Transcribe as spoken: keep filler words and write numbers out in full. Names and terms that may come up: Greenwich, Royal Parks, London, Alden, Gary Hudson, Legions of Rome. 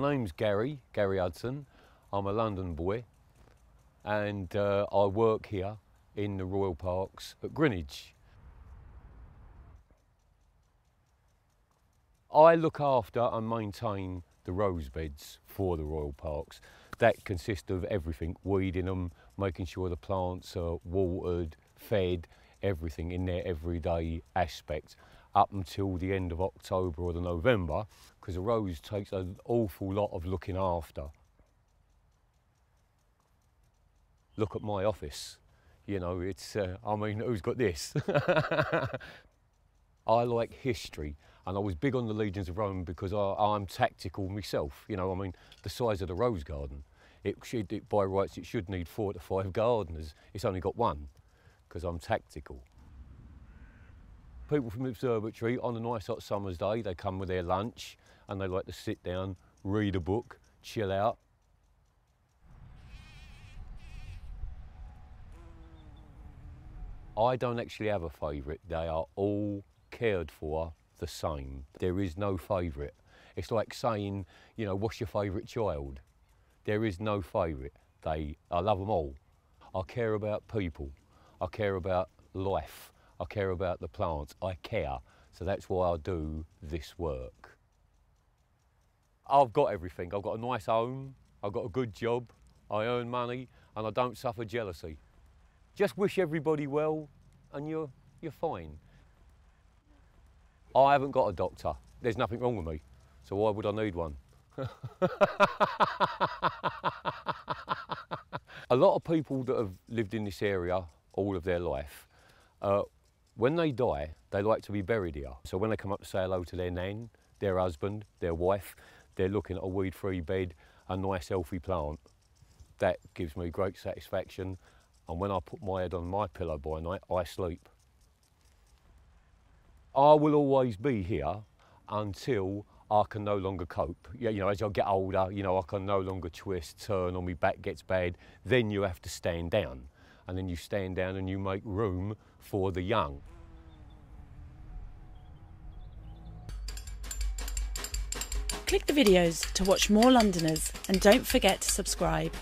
My name's Gary, Gary Hudson. I'm a London boy and uh, I work here in the Royal Parks at Greenwich. I look after and maintain the rose beds for the Royal Parks. That consists of everything, weeding them, making sure the plants are watered, fed, everything in their everyday aspect, up until the end of October or the November, because a rose takes an awful lot of looking after. Look at my office, you know, it's, uh, I mean, who's got this? I like history, and I was big on the Legions of Rome because I, I'm tactical myself, you know, I mean, the size of the rose garden. It should, it, by rights, it should need four to five gardeners. It's only got one, because I'm tactical. People from the observatory, on a nice hot summer's day, they come with their lunch and they like to sit down, read a book, chill out. I don't actually have a favourite. They are all cared for the same. There is no favourite. It's like saying, you know, what's your favourite child? There is no favourite. They, I love them all. I care about people. I care about life. I care about the plants, I care, so that's why I do this work. I've got everything. I've got a nice home, I've got a good job, I earn money and I don't suffer jealousy. Just wish everybody well and you're, you're fine. I haven't got a doctor, there's nothing wrong with me, so why would I need one? A lot of people that have lived in this area all of their life, uh, when they die, they like to be buried here. So when they come up to say hello to their nan, their husband, their wife, they're looking at a weed-free bed, a nice healthy plant. That gives me great satisfaction. And when I put my head on my pillow by night, I sleep. I will always be here until I can no longer cope. Yeah, you know, as I get older, you know, I can no longer twist, turn, or my back gets bad. Then you have to stand down. And then you stand down and you make room for the young. Click the videos to watch more Londoners and don't forget to subscribe.